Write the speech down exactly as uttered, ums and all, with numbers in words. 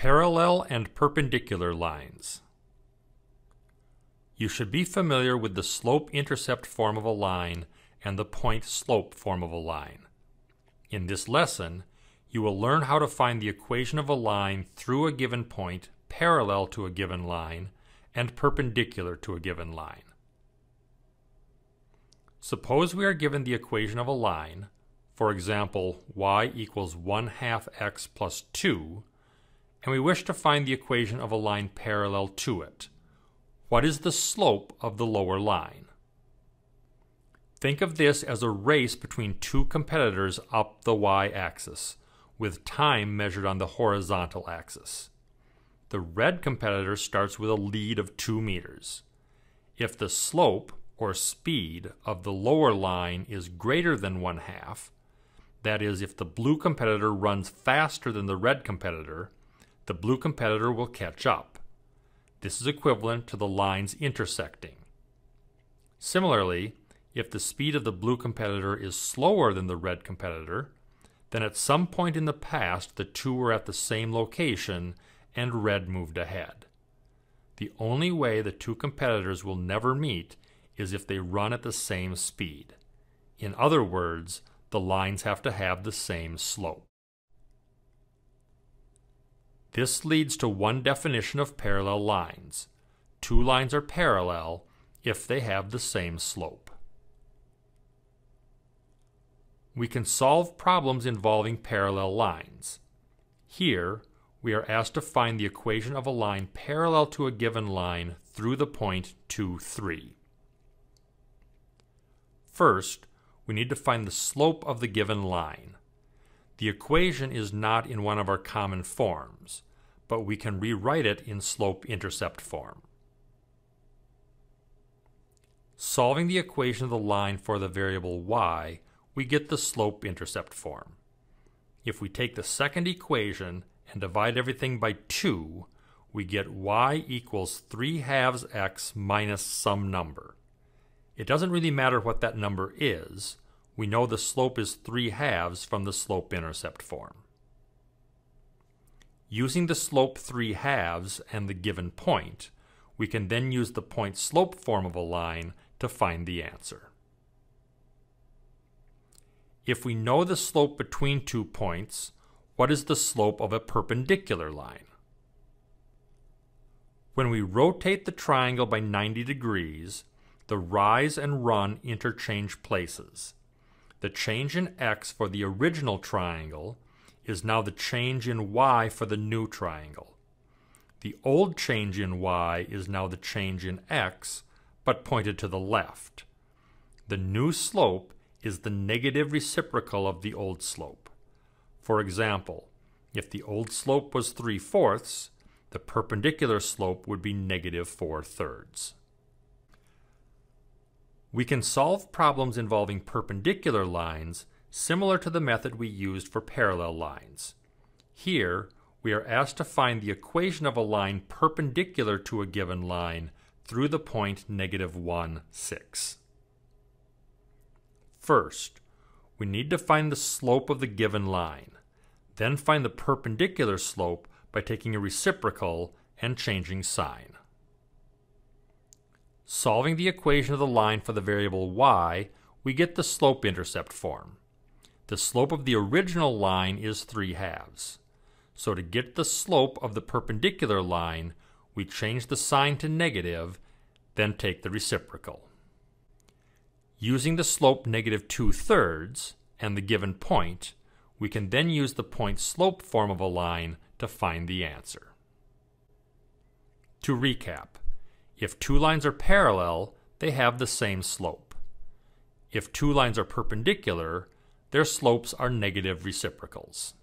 Parallel and perpendicular lines. You should be familiar with the slope-intercept form of a line and the point-slope form of a line. In this lesson, you will learn how to find the equation of a line through a given point parallel to a given line and perpendicular to a given line. Suppose we are given the equation of a line, for example, y equals one half x plus two, and we wish to find the equation of a line parallel to it. What is the slope of the lower line? Think of this as a race between two competitors up the y-axis, with time measured on the horizontal axis. The red competitor starts with a lead of two meters. If the slope, or speed, of the lower line is greater than one half, that is, if the blue competitor runs faster than the red competitor, the blue competitor will catch up. This is equivalent to the lines intersecting. Similarly, if the speed of the blue competitor is slower than the red competitor, then at some point in the past the two were at the same location and red moved ahead. The only way the two competitors will never meet is if they run at the same speed. In other words, the lines have to have the same slope. This leads to one definition of parallel lines. Two lines are parallel if they have the same slope. We can solve problems involving parallel lines. Here, we are asked to find the equation of a line parallel to a given line through the point two, three. First, we need to find the slope of the given line. The equation is not in one of our common forms, but we can rewrite it in slope-intercept form. Solving the equation of the line for the variable y, we get the slope-intercept form. If we take the second equation and divide everything by two, we get y equals three halves x minus some number. It doesn't really matter what that number is. We know the slope is three halves from the slope-intercept form. Using the slope three halves and the given point, we can then use the point-slope form of a line to find the answer. If we know the slope between two points, what is the slope of a perpendicular line? When we rotate the triangle by ninety degrees, the rise and run interchange places. The change in x for the original triangle is now the change in y for the new triangle. The old change in y is now the change in x, but pointed to the left. The new slope is the negative reciprocal of the old slope. For example, if the old slope was three fourths, the perpendicular slope would be negative four thirds. We can solve problems involving perpendicular lines similar to the method we used for parallel lines. Here, we are asked to find the equation of a line perpendicular to a given line through the point negative one, six. First, we need to find the slope of the given line, then find the perpendicular slope by taking a reciprocal and changing sign. Solving the equation of the line for the variable y, we get the slope-intercept form. The slope of the original line is three halves. So to get the slope of the perpendicular line, we change the sign to negative, then take the reciprocal. Using the slope negative two thirds and the given point, we can then use the point-slope form of a line to find the answer. To recap, if two lines are parallel, they have the same slope. If two lines are perpendicular, their slopes are negative reciprocals.